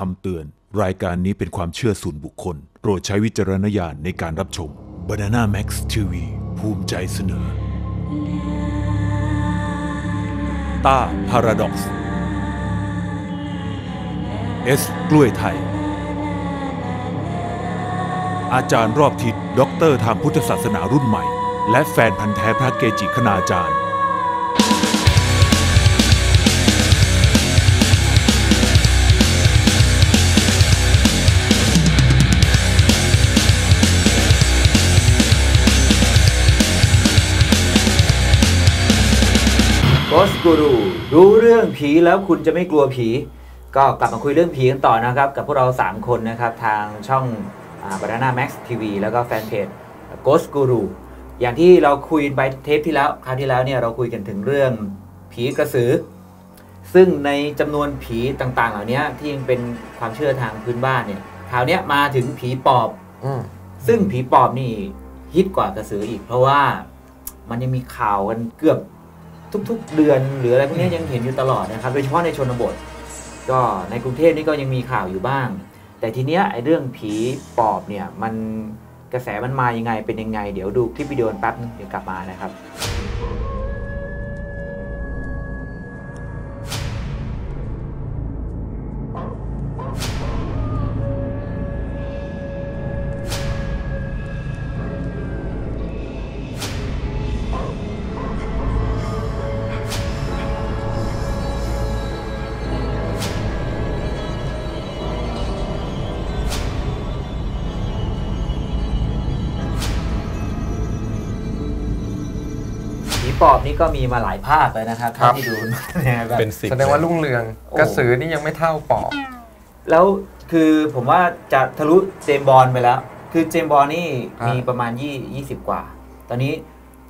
คำเตือนรายการนี้เป็นความเชื่อส่วนบุคคลโปรดใช้วิจารณญาณในการรับชม BananaMaxTV ภูมิใจเสนอต้า PARADOX เอสกล้วยไทยอาจารย์รอบทิศด็อกเตอร์ทางพุทธศาสนารุ่นใหม่และแฟนพันธ์แท้พระเกจิคณาจารย์GHOST guru รู้เรื่องผีแล้วคุณจะไม่กลัวผีก็กลับมาคุยเรื่องผีกันต่อนะครับกับพวกเรา3คนนะครับทางช่อง BananaMaxTV แล้วก็แฟนเพจ GHOST guru อย่างที่เราคุยไปเทปที่แล้วคราวที่แล้วเนี่ยเราคุยกันถึงเรื่องผีกระสือซึ่งในจำนวนผีต่างๆเหล่านี้ที่ยังเป็นความเชื่อทางพื้นบ้านเนี่ยคราวนี้มาถึงผีปอบซึ่งผีปอบนี่ฮิตกว่ากระสืออีกเพราะว่ามันยังมีข่าวกันเกือบทุกๆเดือนหรืออะไรพวกนี้ยังเห็นอยู่ตลอดนะครับโดยเฉพาะในชนบทก็ในกรุงเทพนี่ก็ยังมีข่าวอยู่บ้างแต่ทีเนี้ยไอ้เรื่องผีปอบเนี่ยมันกระแสมันมายังไงเป็นยังไงเดี๋ยวดูคลิปวิดีโอแป๊บนึงเดี๋ยวกลับมานะครับปอบนี่ก็มีมาหลายภาคเลยนะครับที่ดูเป็น10แสดงว่ารุ่งเรืองกระสือนี่ยังไม่เท่าปอบแล้วคือผมว่าจะทะลุเจมส์บอนด์ไปแล้วคือเจมส์บอนด์นี่มีประมาณ20กว่าตอนนี้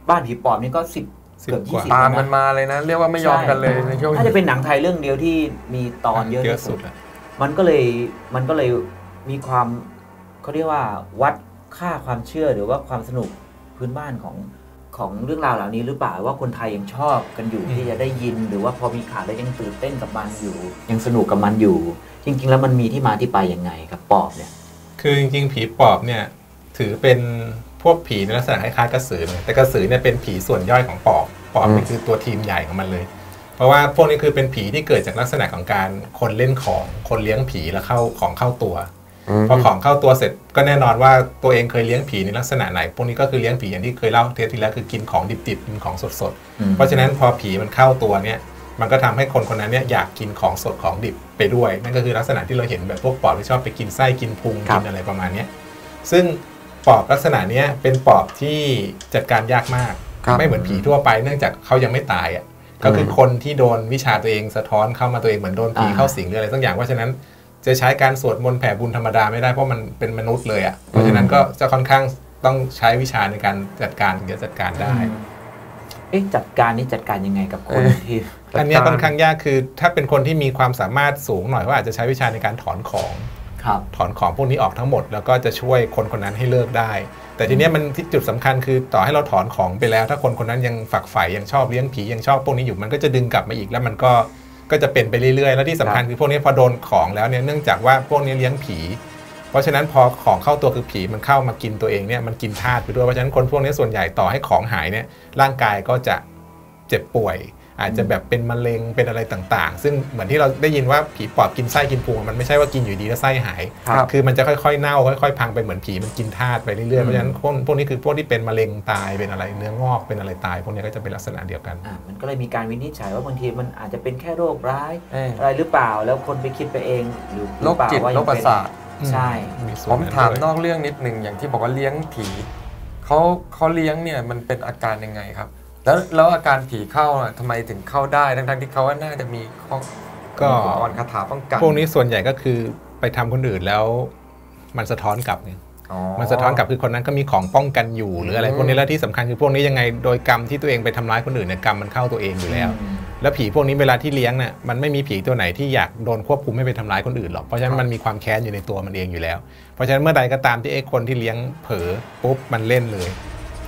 บ้านผีปอบนี่ก็10เกือบ20ตามมันมาเลยนะเรียกว่าไม่ยอมกันเลยในช่วงนี้น่าจะเป็นหนังไทยเรื่องเดียวที่มีตอนเยอะสุดมันก็เลยมีความเขาเรียกว่าวัดค่าความเชื่อหรือว่าความสนุกพื้นบ้านของเรื่องราวเหล่านี้หรือเปล่าว่าคนไทยยังชอบกันอยู่ที่จะได้ยินหรือว่าพอมีข่าวแล้วยังตื่นเต้นกับมันอยู่ยังสนุกกับมันอยู่จริงๆแล้วมันมีที่มาที่ไปยังไงกับปอบเนี่ยคือจริงๆผีปอบเนี่ยถือเป็นพวกผีในลักษณะคล้ายๆกระสือแต่กระสือเนี่ยเป็นผีส่วนย่อยของปอบนี่คือตัวทีมใหญ่ของมันเลยเพราะว่าพวกนี้คือเป็นผีที่เกิดจากลักษณะของการคนเล่นของคนเลี้ยงผีแล้วเข้าตัวพอของเข้าตัวเสร็จก็แน่นอนว่าตัวเองเคยเลี้ยงผีในลักษณะไหนพวกนี้ก็คือเลี้ยงผีอย่างที่เคยเล่าเทปที่แล้วคือกินของดิบๆกินของสดๆเพราะฉะนั้นพอผีมันเข้าตัวเนี่ยมันก็ทำให้คนคนนั้นเนี่ยอยากกินของสดของดิบไปด้วยนั่นก็คือลักษณะที่เราเห็นแบบพวกปอบที่ชอบไปกินไส้กินพุงกินอะไรประมาณนี้ซึ่งปอบลักษณะนี้เป็นปอบที่จัดการยากมากไม่เหมือนผีทั่วไปเนื่องจากเขายังไม่ตายอ่ะก็คือคนที่โดนวิชาตัวเองสะท้อนเข้ามาตัวเองเหมือนโดนผีเข้าสิงหรืออะไรสักอย่างเพราะฉะนั้นจะใช้การสวดมนต์แผ่บุญธรรมดาไม่ได้เพราะมันเป็นมนุษย์เลยอ่ะเพราะฉะนั้นก็จะค่อนข้างต้องใช้วิชาในการจัดการถึงจะจัดการได้เอ๊ะจัดการนี่จัดการยังไงกับคนที่อันนี้ค่อนข้างยากคือถ้าเป็นคนที่มีความสามารถสูงหน่อยก็อาจจะใช้วิชาในการถอนของพวกนี้ออกทั้งหมดแล้วก็จะช่วยคนคนนั้นให้เลิกได้แต่ทีนี้มันที่จุดสำคัญคือต่อให้เราถอนของไปแล้วถ้าคนคนนั้นยังฝักใฝ่ยังชอบเลี้ยงผียังชอบพวกนี้อยู่มันก็จะดึงกลับมาอีกแล้วมันก็จะเป็นไปเรื่อยๆแล้วที่สำคัญคือพวกนี้พอโดนของแล้วเนี่ยเนื่องจากว่าพวกนี้เลี้ยงผีเพราะฉะนั้นพอของเข้าตัวคือผีมันเข้ามากินตัวเองเนี่ยมันกินธาตุไปด้วยเพราะฉะนั้นคนพวกนี้ส่วนใหญ่ต่อให้ของหายเนี่ยร่างกายก็จะเจ็บป่วยอาจจะแบบเป็นมะเร็งเป็นอะไรต่างๆซึ่งเหมือนที่เราได้ยินว่าผีปอบกินไส้กินพุงมันไม่ใช่ว่ากินอยู่ดีแล้วไส้หายคือมันจะค่อยๆเน่าค่อยๆพังไปเหมือนผีมันกินธาตุไปเรื่อยๆเพราะฉะนั้นพวกนี้คือพวกที่เป็นมะเร็งตายเป็นอะไรเนื้องอกเป็นอะไรตายพวกนี้ก็จะเป็นลักษณะเดียวกันมันก็เลยมีการวินิจฉัยว่าบางทีมันอาจจะเป็นแค่โรคร้ายอะไรหรือเปล่าแล้วคนไปคิดไปเองหรือโรคจิตโรคประสาทใช่ผมถามนอกเรื่องนิดหนึ่งอย่างที่บอกว่าเลี้ยงผีเขาเลี้ยงเนี่ยมันเป็นอาการยังไงครับแล้วอาการผีเข้าทำไมถึงเข้าได้ทั้งที่เขาว่าน่าจะมีข้อก็อ่อนคาถาป้องกันพวกนี้ส่วนใหญ่ก็คือไปทำคนอื่นแล้วมันสะท้อนกลับเนี่ยมันสะท้อนกลับคือคนนั้นก็มีของป้องกันอยู่หรืออะไรพวกนี้แล้วที่สำคัญคือพวกนี้ยังไงโดยกรรมที่ตัวเองไปทำร้ายคนอื่นเนี่ยกรรมมันเข้าตัวเองอยู่แล้วแล้วผีพวกนี้เวลาที่เลี้ยงเนี่ยมันไม่มีผีตัวไหนที่อยากโดนควบคุมไม่ไปทำร้ายคนอื่นหรอกเพราะฉะนั้นมันมีความแค้นอยู่ในตัวมันเองอยู่แล้วเพราะฉะนั้นเมื่อใดก็ตามที่ไอ้คนที่เลี้ยงเผลอปุ๊บมันเล่นเลย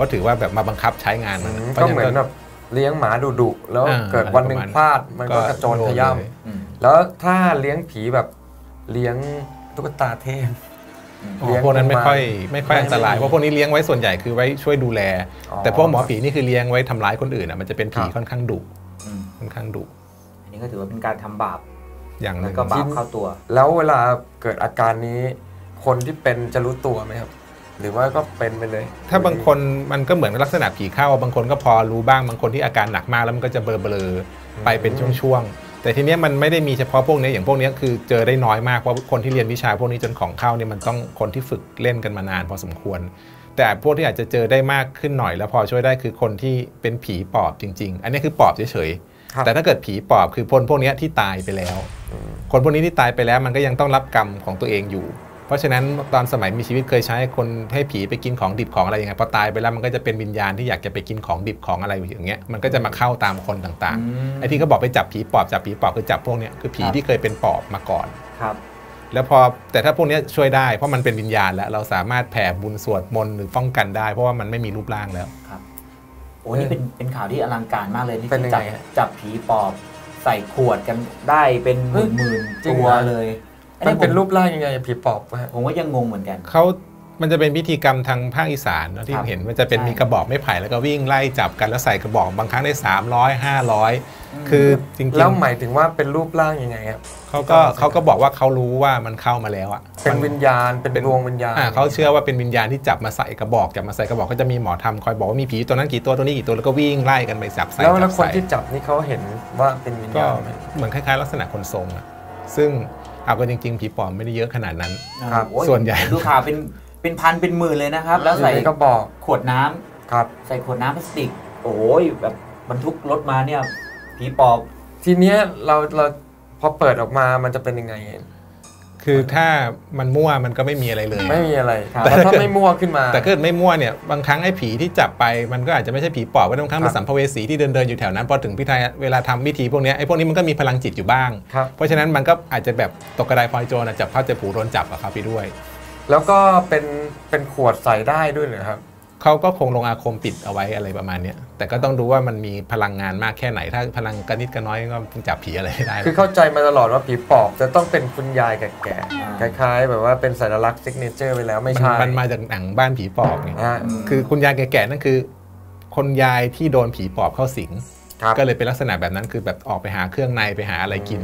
ก็ถือว่าแบบมาบังคับใช้งานมันก็เหมือนแบบเลี้ยงหมาดุๆแล้วเกิดวันหนึ่งพลาดมันก็กระโจนขย่ำแล้วถ้าเลี้ยงผีแบบ เลี้ยงตุ๊กตาเทพพวกนั้นไม่ค่อยอันตรายเพราะพวกนี้เลี้ยงไว้ส่วนใหญ่คือไว้ช่วยดูแลแต่พวกหมอผีนี่คือเลี้ยงไว้ทำร้ายคนอื่นอ่ะมันจะเป็นผีค่อนข้างดุอันนี้ก็ถือว่าเป็นการทำบาปอย่างแล้วก็บาปเข้าตัวแล้วเวลาเกิดอาการนี้คนที่เป็นจะรู้ตัวไหมครับหรือว่าก็เป็นไปเลยถ้าบางคนมันก็เหมือนลักษณะผีเข้าบางคนก็พอรู้บ้างบางคนที่อาการหนักมากแล้วมันก็จะเบลอๆไปเป็นช่วงๆแต่ทีเนี้ยมันไม่ได้มีเฉพาะพวกนี้อย่างพวกนี้คือเจอได้น้อยมากเพราะคนที่เรียนวิชาพวกนี้จนของเข้าเนี่ยมันต้องคนที่ฝึกเล่นกันมานานพอสมควรแต่พวกที่อาจจะเจอได้มากขึ้นหน่อยแล้วพอช่วยได้คือคนที่เป็นผีปอบจริงๆอันนี้คือปอบเฉยๆแต่ถ้าเกิดผีปอบคือคนพวกนี้ที่ตายไปแล้วคนพวกนี้ที่ตายไปแล้วมันก็ยังต้องรับกรรมของตัวเองอยู่เพราะฉะนั้นตอนสมัยมีชีวิตเคยใช้คนให้ผีไปกินของดิบของอะไรอย่างเงี้ยพอตายไปแล้วมันก็จะเป็นวิญญาณที่อยากจะไปกินของดิบของอะไรอย่างเงี้ยมันก็จะมาเข้าตามคนต่างๆไอ้ที่เขาบอกไปจับผีปอบจับผีปอบคือจับพวกเนี้ยคือผีที่เคยเป็นปอบมาก่อนครับแล้วพอแต่ถ้าพวกนี้ช่วยได้เพราะมันเป็นวิญญาณแล้วเราสามารถแผ่บุญสวดมนต์หรือป้องกันได้เพราะว่ามันไม่มีรูปร่างแล้วครับโอ้นี่เป็นข่าวที่อลังการมากเลยที่จับผีปอบใส่ขวดกันได้เป็นหมื่นๆตัวเลยมันเป็นรูปร่างยังไงผีปอบผมว่ายังงงเหมือนกันเขามันจะเป็นพิธีกรรมทางภาคอีสานนะที่เห็นมันจะเป็นมีกระบอกไม้ไผ่แล้วก็วิ่งไล่จับกันแล้วใส่กระบอกบางครั้งได้300 500คือจริงๆแล้วหมายถึงว่าเป็นรูปร่างยังไงครับเขาก็บอกว่าเขารู้ว่ามันเข้ามาแล้วอ่ะเป็นวิญญาณเป็นดวงวิญญาณเขาเชื่อว่าเป็นวิญญาณที่จับมาใส่กระบอกก็จะมีหมอทำคอยบอกว่ามีผีตัวนั้นกี่ตัวตัวนี้กี่ตัวแล้วก็วิ่งไล่กันไปจับใส่แล้วคนที่จับนี่เขาเห็นว่าเป็นวิญญาณเหมือนคล้ายๆลักษณะคนทรงอ่ะซึ่งเอาก็จริงๆผีปอบไม่ได้เยอะขนาดนั้นส่วนใหญ่ดูข่าวเป็นพันเป็นหมื่นเลยนะครับแล้วใส่กระบอกขวดน้ำครับใส่ขวดน้ำพลาสติกโอ้ยแบบบรรทุกรถมาเนี่ยผีปอบทีเนี้ยเราพอเปิดออกมามันจะเป็นยังไงคือถ้ามันมั่วมันก็ไม่มีอะไรเลยไม่มีอะไรแต่ถ้าไม่มั่วขึ้นมาแต่เกิดไม่มั่วเนี่ยบางครั้งไอ้ผีที่จับไปมันก็อาจจะไม่ใช่ผีปอบว่าบางครั้งมันสัมภเวสีที่เดินอยู่แถวนั้นพอถึงพิธีเวลาทำพิธีพวกนี้ไอ้พวกนี้มันก็มีพลังจิตอยู่บ้างเพราะฉะนั้นมันก็อาจจะแบบตกกระไดพลอยโจรจับผ้าเจ็บผูโดนจับอะครับพี่ด้วยแล้วก็เป็นขวดใส่ได้ด้วยเหรอครับเขาก็คงลงอาคมปิดเอาไว้อะไรประมาณนี้แต่ก็ต้องดูว่ามันมีพลังงานมากแค่ไหนถ้าพลังกระนิดกระน้อยก็จับผีอะไรไม่ได้คือเข้าใจมาตลอดว่าผีปอบจะต้องเป็นคุณยายแก่ๆคล้ายๆแบบว่าเป็นสัญลักษณ์ซิกเนเจอร์ไปแล้วไม่ใช่มันมาจากหนังบ้านผีปอบไงคือคุณยายแก่ๆนั่นคือคนยายที่โดนผีปอบเข้าสิงก็เลยเป็นลักษณะแบบนั้นคือแบบออกไปหาเครื่องในไปหาอะไรกิน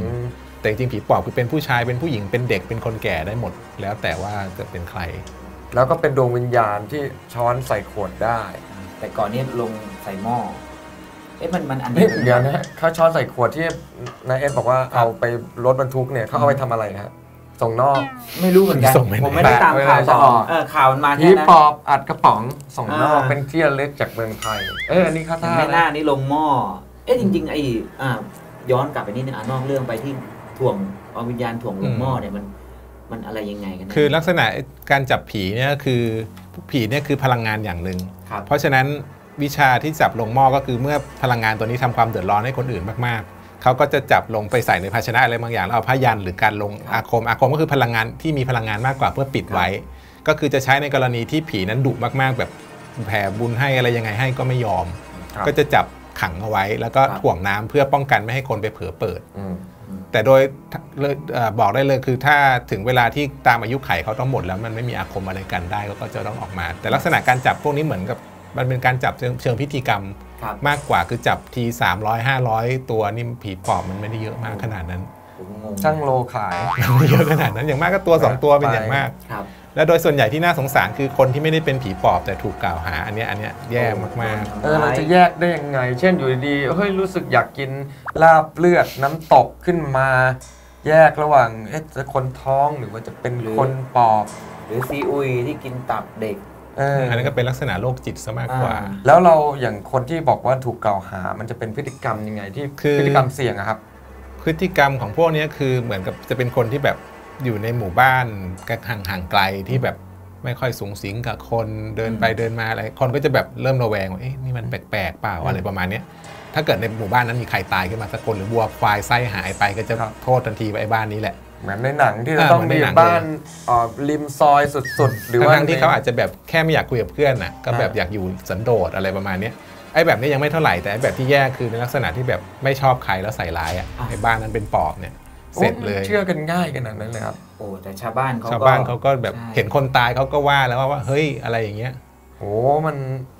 แต่จริงๆผีปอบคือเป็นผู้ชายเป็นผู้หญิงเป็นเด็กเป็นคนแก่ได้หมดแล้วแต่ว่าจะเป็นใครแล้วก็เป็นดวงวิญญาณที่ช้อนใส่ขวดได้แต่ก่อนนี้ลงใส่หม้อเอ๊ะมันอันนี้เดี๋ยวนะเขาช้อนใส่ขวดที่นายเอ็ดบอกว่าเอาไปรถบรรทุกเนี่ยเขาเอาไปทำอะไรครับส่งนอกไม่รู้เหมือนกันผมไม่ได้ตามข่าวต่อข่าวมันมาแค่นั้นผีปอบอัดกระป๋องส่งนอกเป็นเที่ยวเล็กจากเมืองไทยเอ๊ะอันนี้ข้าท่าไม่น่านี่ลงหม้อเอ๊ะจริงๆไอ้ย้อนกลับไปนิดนึงนอกเรื่องไปที่ถ่วงเอาวิญญาณถ่วงลงหม้อเนี่ยมันอะไรยังไงกันคือลักษณะการจับผีเนี่ยคือผีเนี่ยคือพลังงานอย่างหนึ่งเพราะฉะนั้นวิชาที่จับลงหม้อก็คือเมื่อพลังงานตัวนี้ทำความเดือดร้อนให้คนอื่นมากๆเขาก็จะจับลงไปใส่ในภาชนะอะไรบางอย่างแล้วเอาผ้ายันหรือการลงอาคมก็คือพลังงานที่มีพลังงานมากกว่าเพื่อปิดไว้ก็คือจะใช้ในกรณีที่ผีนั้นดุมากๆแบบแผ่บุญให้อะไรยังไงให้ก็ไม่ยอมก็จะจับขังเอาไว้แล้วก็ถ่วงน้ำเพื่อป้องกันไม่ให้คนไปเผลอเปิดแต่โดยบอกได้เลยคือถ้าถึงเวลาที่ตามอายุไขเขาต้องหมดแล้วมันไม่มีอาคมอะไรกันได้ก็จะต้องออกมาแต่ลักษณะการจับพวกนี้เหมือนกับมันเป็นการจับเชิงพิธีกรรมมากกว่าคือจับที300 500ตัวนี่ผีปอบมันไม่ได้เยอะมากขนาดนั้นช่างโลขายเยอะขนาดนั้นอย่างมากก็ตัว2ตัวเป็นอย่างมากและโดยส่วนใหญ่ที่น่าสงสารคือคนที่ไม่ได้เป็นผีปอบแต่ถูกกล่าวหาอันเนี้ยแย่มากๆเราจะแยกได้ยังไงเช่นอยู่ดีๆเฮ้ยรู้สึกอยากกินลาบเลือดน้ำตกขึ้นมาแยกระหว่างจะคนท้องหรือว่าจะเป็นคนปอบหรือซีอุยที่กินตับเด็กอันนั้นก็เป็นลักษณะโรคจิตซะมากกว่าแล้วเราอย่างคนที่บอกว่าถูกกล่าวหามันจะเป็นพฤติกรรมยังไงที่พฤติกรรมเสี่ยงครับพฤติกรรมของพวกนี้คือเหมือนกับจะเป็นคนที่แบบอยู่ในหมู่บ้านห่างไกลที่แบบไม่ค่อยสูงสิงกับคนเดินไปเดินมาอะไรคนก็จะแบบเริ่มระแวงว่าเอ๊ะนี่มันแปลกๆเปล่าอะไรประมาณนี้ถ้าเกิดในหมู่บ้านนั้นมีใครตายขึ้นมาสักคนหรือวัวควายไส้หายไปก็จะโทษทันทีว่าไอ้บ้านนี้แหละเหมือนในหนังที่ต้องมีบ้านริมซอยสุดๆหรือว่าที่เขาอาจจะแบบแค่ไม่อยากคุยกับเพื่อนน่ะก็แบบอยากอยู่สันโดษอะไรประมาณนี้ไอ้แบบนี้ยังไม่เท่าไหร่แต่ไอ้แบบที่แย่คือในลักษณะที่แบบไม่ชอบใครแล้วใส่ร้ายอ่ะไอ้บ้านนั้นเป็นปอบเนี่ย เสร็จเลยเชื่อกันง่ายขนาดนั้นเลยครับโอ้แต่ชาวบ้านเขาก็แบบเห็นคนตายเขาก็ว่าแล้วว่าเฮ้ยอะไรอย่างเงี้ยโอ้มัน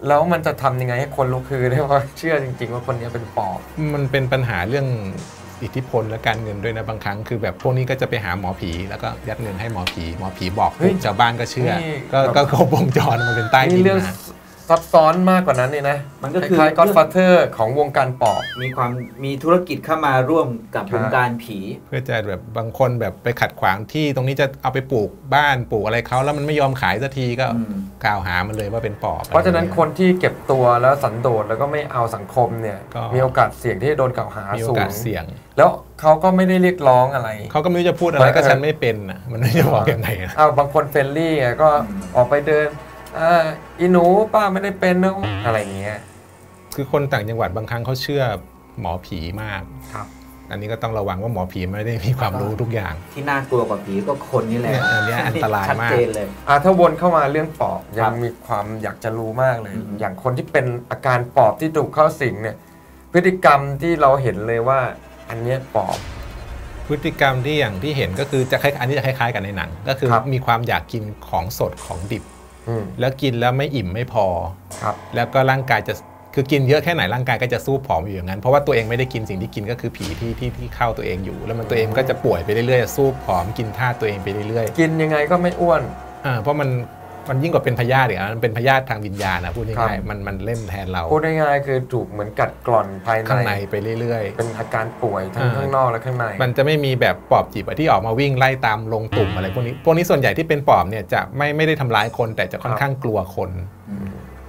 แล้วมันจะทำยังไงให้คนลุกฮือได้ว่าเชื่อจริงๆว่าคนนี้เป็นปอบมันเป็นปัญหาเรื่องอิทธิพลและการเงินด้วยนะบางครั้งคือแบบพวกนี้ก็จะไปหาหมอผีแล้วก็ยัดเงินให้หมอผีบอกชาวบ้านก็เชื่อก็ครบวงจรมันเป็นใต้ดินนะซับซ้อนมากกว่านั้นเลยนะมันก็คือ Godfather ของวงการปอบมีธุรกิจเข้ามาร่วมกับวงการผีเพื่อจะแบบบางคนแบบไปขัดขวางที่ตรงนี้จะเอาไปปลูกบ้านปลูกอะไรเขาแล้วมันไม่ยอมขายสักทีก็กล่าวหามันเลยว่าเป็นปอบเพราะฉะนั้นคนที่เก็บตัวแล้วสันโดษแล้วก็ไม่เอาสังคมเนี่ยมีโอกาสเสี่ยงที่จะโดนกล่าวหาสูงแล้วเขาก็ไม่ได้เรียกร้องอะไรเขาก็ไม่รู้จะพูดอะไรก็ฉันไม่เป็นนะมันไม่จะบอกยังไงเอาบางคนเฟรนลี่ก็ออกไปเดินอีหนูป้าไม่ได้เป็นนะอะไรอย่างเงี้ยคือคนต่างจังหวัดบางครั้งเขาเชื่อหมอผีมากครับอันนี้ก็ต้องระวังว่าหมอผีไม่ได้มีความรู้ทุกอย่างที่น่ากลัวกว่าผีก็คนนี่แหละอันนี้อันตรายมากเลยถ้าวนเข้ามาเรื่องปอบยังมีความอยากจะรู้มากเลยอย่างคนที่เป็นอาการปอบที่ถูกเข้าสิงเนี่ยพฤติกรรมที่เราเห็นเลยว่าอันนี้ปอบพฤติกรรมที่อย่างที่เห็นก็คือจะคล้ายอันนี้จะคล้ายๆกันในหนังก็คือมีความอยากกินของสดของดิบแล้วกินแล้วไม่อิ่มไม่พอครับแล้วก็ร่างกายจะคือกินเยอะแค่ไหนร่างกายก็จะสู้ผอมอยู่อย่างนั้นเพราะว่าตัวเองไม่ได้กินสิ่งที่กินก็คือผีที่เข้าตัวเองอยู่แล้วมันตัวเองก็จะป่วยไปเรื่อยๆสู้ผอมกินธาตุตัวเองไปเรื่อยๆกินยังไงก็ไม่อ้วนเพราะมันยิ่งกว่าเป็นพยาธิอ่ะมันเป็นพยาธิทางวิญญาณนะพูดง่ายๆมันเล่นแทนเราพูดง่ายๆคือถูกเหมือนกัดกร่อนภายในไปเรื่อยๆเป็นอาการป่วยทั้งข้างนอกและข้างในมันจะไม่มีแบบปอบจีบที่ออกมาวิ่งไล่ตามลงตุ่มอะไรพวกนี้ส่วนใหญ่ที่เป็นปอบเนี่ยจะไม่ได้ทำร้ายคนแต่จะค่อนข้างกลัวคน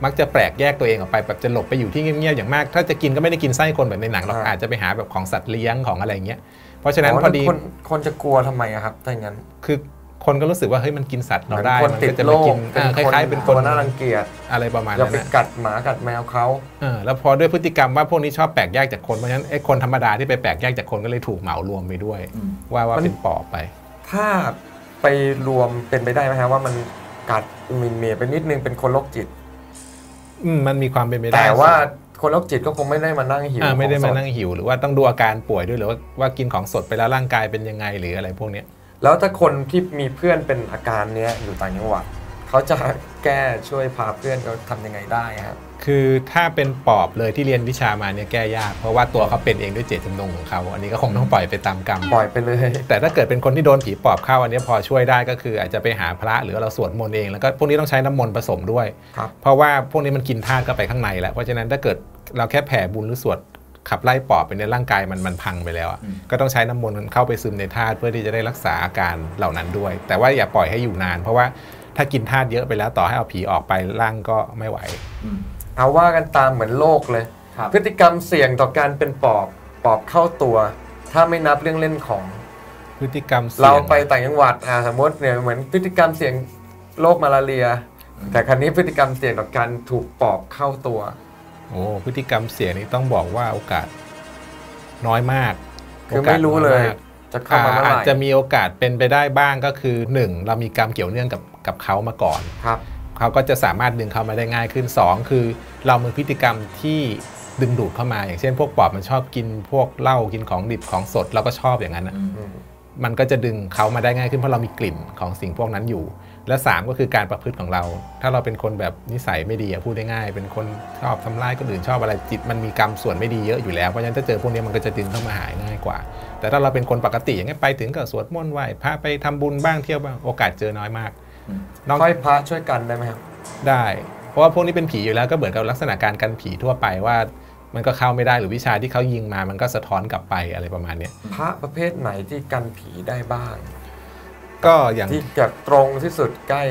มักจะแปลกแยกตัวเองออกไปแบบจะหลบไปอยู่ที่เงียบๆอย่างมากถ้าจะกินก็ไม่ได้กินไส้คนแบบในหนังเราอาจจะไปหาแบบของสัตว์เลี้ยงของอะไรเงี้ยเพราะฉะนั้นพอดีคนจะกลัวทำไมครับถ้าอย่างนั้นคือคนก็รู้สึกว่าเฮ้ยมันกินสัตว์เราได้มันก็จะไปกินคล้ายๆเป็นคนน่ารังเกียจอะไรประมาณนั้นไปกัดหมากัดแมวเขาแล้วพอด้วยพฤติกรรมว่าพวกนี้ชอบแปลกแยกจากคนเพราะฉะนั้นไอ้คนธรรมดาที่ไปแปลกแยกจากคนก็เลยถูกเหมารวมไปด้วยว่าเป็นปอบไปถ้าไปรวมเป็นไปได้ไหมครับว่ามันกัดมินเมย์ไปนิดนึงเป็นคนโรคจิตมันมีความเป็นไปได้แต่ว่าคนโรคจิตก็คงไม่ได้มานั่งหิวไม่ได้มานั่งหิวหรือว่าต้องดูอาการป่วยด้วยหรือว่ากินของสดไปแล้วร่างกายเป็นยังไงหรืออะไรพวกนี้แล้วถ้าคนที่มีเพื่อนเป็นอาการเนี้ยอยู่ต่างจังหวัดเขาจะแก้ช่วยพาเพื่อนเขาทำยังไงได้ครับคือถ้าเป็นปอบเลยที่เรียนวิชามาเนี่ยแก้ยากเพราะว่าตัวเขาเป็นเองด้วยเจตจำนงของเขาอันนี้ก็คงต้องปล่อยไปตามกรรมปล่อยไปเลยแต่ถ้าเกิดเป็นคนที่โดนผีปอบเข้าอันนี้พอช่วยได้ก็คืออาจจะไปหาพระหรือเราสวดมนต์เองแล้วก็พวกนี้ต้องใช้น้ำมนต์ผสมด้วยเพราะว่าพวกนี้มันกินธาตุก็ไปข้างในแล้วเพราะฉะนั้นถ้าเกิดเราแค่แผ่บุญหรือสวดขับไล่ปอบไปในร่างกายมันพังไปแล้วก็ต้องใช้น้ำมนต์เข้าไปซึมในธาตุเพื่อที่จะได้รักษาอาการเหล่านั้นด้วยแต่ว่าอย่าปล่อยให้อยู่นานเพราะว่าถ้ากินธาตุเยอะไปแล้วต่อให้เอาผีออกไปร่างก็ไม่ไหวเอาว่ากันตามเหมือนโลกเลยพฤติกรรมเสี่ยงต่อการเป็นปอบเข้าตัวถ้าไม่นับเรื่องเล่นของพฤติกรรมเราไปต่างจังหวัดสมมติเนี่ยเหมือนพฤติกรรมเสี่ยงโรคมาลาเรียแต่ครั้งนี้พฤติกรรมเสี่ยงต่อการถูกปอบเข้าตัวโอ้พฤติกรรมเสี่ยงนี้ต้องบอกว่าโอกาสน้อยมากคือไม่รู้เลยจะเข้ามาเมื่อไหร่อาจจะมีโอกาสเป็นไปได้บ้างก็คือ1เรามีกรรมเกี่ยวเนื่องกับเขามาก่อนครับเขาก็จะสามารถดึงเขามาได้ง่ายขึ้น2คือเรามีพฤติกรรมที่ดึงดูดเข้ามาอย่างเช่นพวกปอบมันชอบกินพวกเหล้ากินของดิบของสดเราก็ชอบอย่างนั้นมันก็จะดึงเขามาได้ง่ายขึ้นเพราะเรามีกลิ่นของสิ่งพวกนั้นอยู่และ3ก็คือการประพฤติของเราถ้าเราเป็นคนแบบนิสัยไม่ดีพูดได้ง่ายเป็นคนชอบทำร้ายคนอื่นชอบอะไรจิตมันมีกรรมส่วนไม่ดีเยอะอยู่แล้วเพราะฉะนั้นถ้าเจอพวกนี้มันก็จะดึงเข้ามาหายง่ายกว่าแต่ถ้าเราเป็นคนปกติอย่างนี้ไปถึงก็สวดมนต์ไหว้พระไปทำบุญบ้างเที่ยวบ้างโอกาสเจอน้อยมากค่อยพระช่วยกันได้ไหมครับได้เพราะว่าพวกนี้เป็นผีอยู่แล้วก็เหมือนกับลักษณะการกันผีทั่วไปว่ามันก็เข้าไม่ได้หรือวิชาที่เขายิงมามันก็สะท้อนกลับไปอะไรประมาณนี้พระประเภทไหนที่กันผีได้บ้างก็อย่างที่จะตรงที่สุดใกล้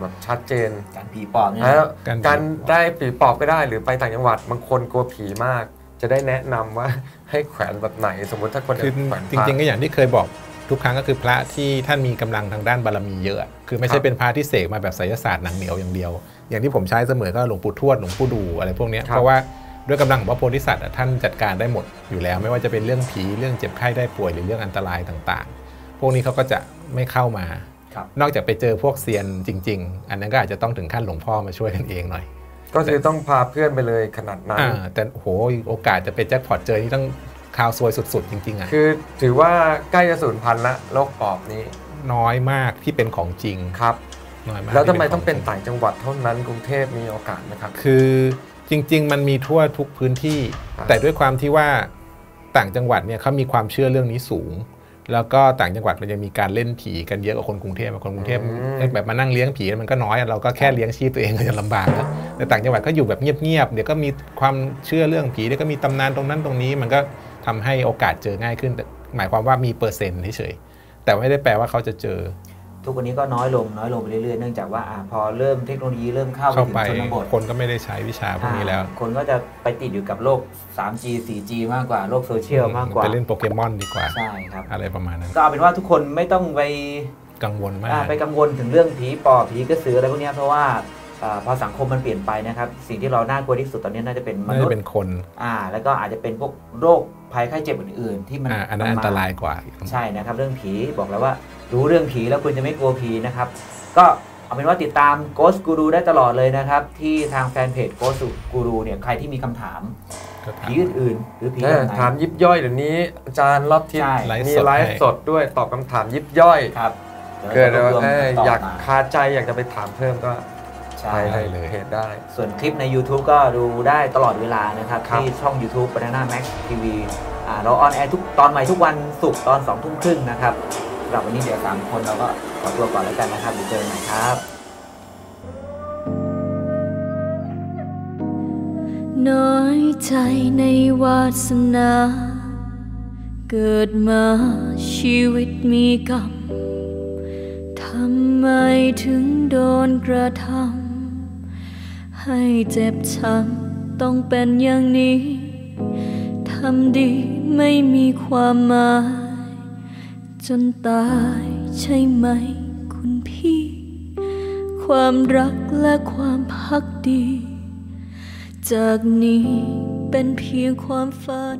แบบชัดเจนการผีปอบแล้วการได้ผีปอบก็ได้หรือไปต่างจังหวัดบางคนกลัวผีมากจะได้แนะนำว่าให้แขวนแบบไหนสมมติถ้าคนคือจริงๆก็อย่างที่เคยบอกทุกครั้งก็คือพระที่ท่านมีกำลังทางด้านบารมีเยอะคือไม่ใช่เป็นพระที่เสกมาแบบไสยศาสตร์หนังเหนียวอย่างเดียวอย่างที่ผมใช้เสมอก็หลวงปู่ทวดหลวงปู่ดูอะไรพวกนี้เพราะว่าด้วยกำลังของพระโพธิสัตว์ท่านจัดการได้หมดอยู่แล้วไม่ว่าจะเป็นเรื่องผีเรื่องเจ็บไข้ได้ป่วยหรือเรื่องอันตรายต่างๆพวกนี้เขาก็จะไม่เข้ามานอกจากไปเจอพวกเซียนจริงๆอันนั้นก็อาจจะต้องถึงขั้นหลวงพ่อมาช่วยกันเองหน่อยก็คือต้องพาเพื่อนไปเลยขนาดนั้นแต่โอ้โหโอกาสจะไปแจ็คพอตเจอนี่ต้อง ข่าวซวยสุดๆจริงๆอ่ะคือถือว่าใกล้จะสูญพันธุ์ละโรคปอบนี้น้อยมากที่เป็นของจริงครับน้อยมากแล้วทำไมต้องเป็นต่างจังหวัดเท่านั้นกรุงเทพมีโอกาสนะครับคือจริงๆมันมีทั่วทุกพื้นที่แต่ด้วยความที่ว่าต่างจังหวัดเนี่ยเขามีความเชื่อเรื่องนี้สูงแล้วก็ต่างจังหวัดมันจะมีการเล่นผีกันเยอะกว่าคนกรุงเทพคนกรุงเทพแบบมานั่งเลี้ยงผีมันก็น้อยเราก็แค่เลี้ยงชีพตัวเองก็จะลำบากแล้วแต่ต่างจังหวัดก็อยู่แบบเงียบๆเดี๋ยวก็มีความเชื่อเรื่องผีเดี๋ยวก็มีตำนานตรงนั้นตรงนี้มันก็ทำให้โอกาสเจอง่ายขึ้นหมายความว่ามีเปอร์เซ็นต์เฉยๆแต่ไม่ได้แปลว่าเขาจะเจอทุกวันนี้ก็น้อยลงไปเรื่อยๆเนื่องจากว่าพอเริ่มเทคโนโลยีเริ่มเข้าไปถึงชนบทคนก็ไม่ได้ใช้วิชาพวกนี้แล้วคนก็จะไปติดอยู่กับโลก 3G 4G มากกว่าโลกโซเชียลมากกว่าไปเล่นโปเกมอนดีกว่าใช่ครับอะไรประมาณนั้นก็เอาเป็นว่าทุกคนไม่ต้องไปกังวลมากไปกังวลถึงเรื่องผีปอบผีกระสืออะไรพวกนี้เพราะว่าพอสังคมมันเปลี่ยนไปนะครับสิ่งที่เราน่ากลัวที่สุดตอนนี้น่าจะเป็นมนุษย์เป็นคนแล้วก็อาจจะเป็นพวกโรคภัยไข้เจ็บอื่นๆที่มันอันตรายกว่าใช่นะครับเรื่องผีบอกแล้วว่ารู้เรื่องผีแล้วคุณจะไม่กลัวผีนะครับก็เอาเป็นว่าติดตาม Ghost Guru ได้ตลอดเลยนะครับที่ทางแฟนเพจ Ghost Guru เนี่ยใครที่มีคำถามผีอื่นๆหรือผีอะไรถามยิบย่อยเดี๋ยวนี้อาจารย์รอบที่มีไลฟ์สดด้วยตอบคำถามยิบย่อยครับเกิดอยากคาใจอยากจะไปถามเพิ่มก็ใช่เลยเหตุได้ส่วนคลิปใน YouTube ก็ดูได้ตลอดเวลานะครับที่ช่อง YouTube BananaMaxTV เราออนแอร์ทุกตอนใหม่ทุกวันศุกร์ตอน20:30นะครับสำหรับวันนี้เดี๋ยว3คนเราก็ขอตัวก่อนแล้วกันนะครับเดี๋ยวเจอกันครับน้อยใจในวาสนาเกิดมาชีวิตมีกรรมทำไมถึงโดนกระทำให้เจ็บช้ำต้องเป็นอย่างนี้ทำดีไม่มีความหมายจนตายใช่ไหมคุณพี่ความรักและความภักดีจากนี้เป็นเพียงความฝัน